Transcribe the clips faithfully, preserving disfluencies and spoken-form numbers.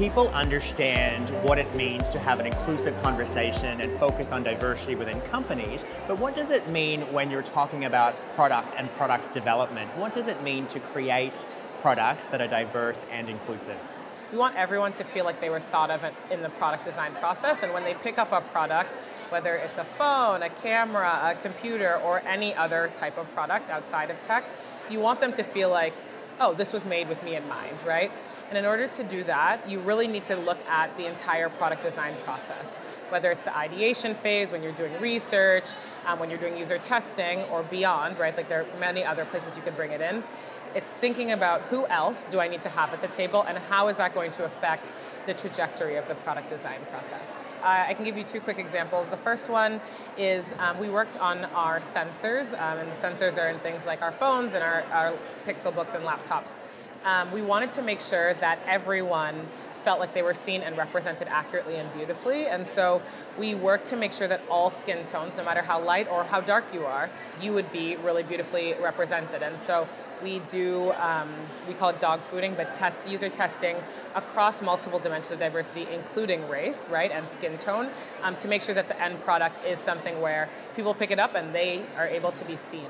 people understand what it means to have an inclusive conversation and focus on diversity within companies, but what does it mean when you're talking about product and product development? What does it mean to create products that are diverse and inclusive? We want everyone to feel like they were thought of in the product design process, and when they pick up a product, whether it's a phone, a camera, a computer, or any other type of product outside of tech, you want them to feel like, oh, this was made with me in mind, right? And in order to do that, you really need to look at the entire product design process, whether it's the ideation phase, when you're doing research, um, when you're doing user testing, or beyond, right? Like there are many other places you could bring it in. It's thinking about who else do I need to have at the table and how is that going to affect the trajectory of the product design process. Uh, I can give you two quick examples. The first one is um, we worked on our sensors, um, and the sensors are in things like our phones and our, our Pixel books and laptops. Um, we wanted to make sure that everyone felt like they were seen and represented accurately and beautifully, and so we worked to make sure that all skin tones, no matter how light or how dark you are, you would be really beautifully represented. And so we do, um, we call it dog fooding, but test user testing across multiple dimensions of diversity, including race, right, and skin tone, um, to make sure that the end product is something where people pick it up and they are able to be seen.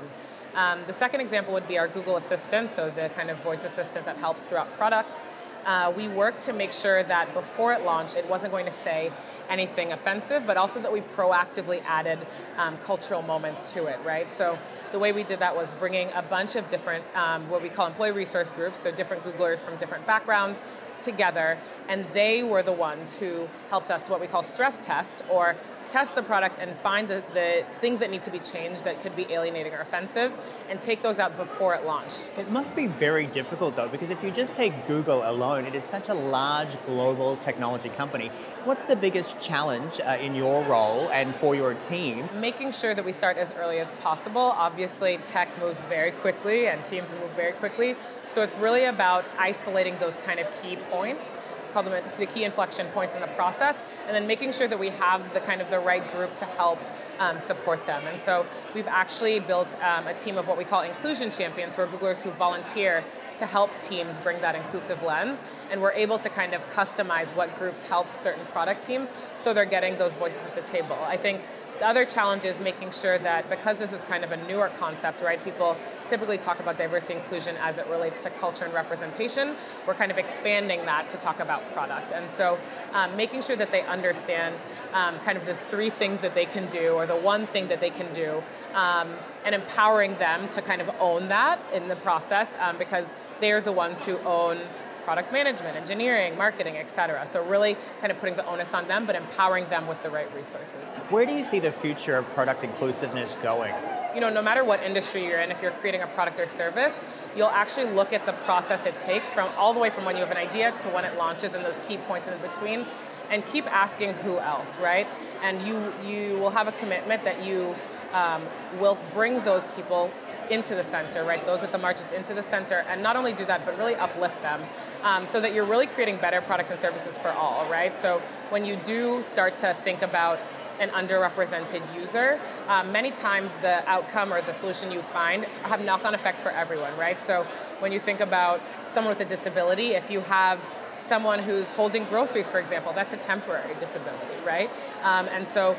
Um, the second example would be our Google Assistant, so the kind of voice assistant that helps throughout products. Uh, we worked to make sure that before it launched, it wasn't going to say anything offensive, but also that we proactively added um, cultural moments to it, right? So the way we did that was bringing a bunch of different, um, what we call employee resource groups, so different Googlers from different backgrounds together, and they were the ones who helped us what we call stress test, or test the product and find the, the things that need to be changed that could be alienating or offensive, and take those out before it launched. It must be very difficult though, because if you just take Google alone, it is such a large global technology company. What's the biggest challenge uh, in your role and for your team? Making sure that we start as early as possible. Obviously, tech moves very quickly and teams move very quickly. So it's really about isolating those kind of key points, call them the key inflection points in the process, and then making sure that we have the kind of the right group to help um, support them. And so we've actually built um, a team of what we call inclusion champions, who are Googlers who volunteer to help teams bring that inclusive lens, and we're able to kind of customize what groups help certain product teams so they're getting those voices at the table. I think the other challenge is making sure that, because this is kind of a newer concept, right, people typically talk about diversity and inclusion as it relates to culture and representation. We're kind of expanding that to talk about product. And so um, making sure that they understand um, kind of the three things that they can do, or the one thing that they can do, um, and empowering them to kind of own that in the process, um, because they are the ones who own product management, engineering, marketing, et cetera. So really kind of putting the onus on them, but empowering them with the right resources. Where do you see the future of product inclusiveness going? You know, no matter what industry you're in, if you're creating a product or service, you'll actually look at the process it takes, from all the way from when you have an idea to when it launches and those key points in between, and keep asking who else, right? And you, you will have a commitment that you um, will bring those people into the center, right? Those at the margins into the center, and not only do that, but really uplift them, um, so that you're really creating better products and services for all, right? So when you do start to think about an underrepresented user, um, many times the outcome or the solution you find have knock-on effects for everyone, right? So when you think about someone with a disability, if you have someone who's holding groceries, for example, that's a temporary disability, right? Um, and so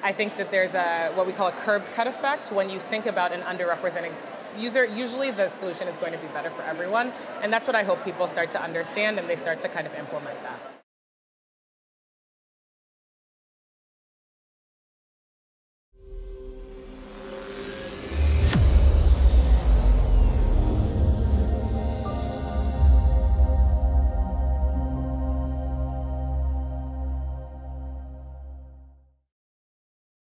I think that there's a what we call a curbed cut effect. When you think about an underrepresented user, usually the solution is going to be better for everyone, and that's what I hope people start to understand and they start to kind of implement that.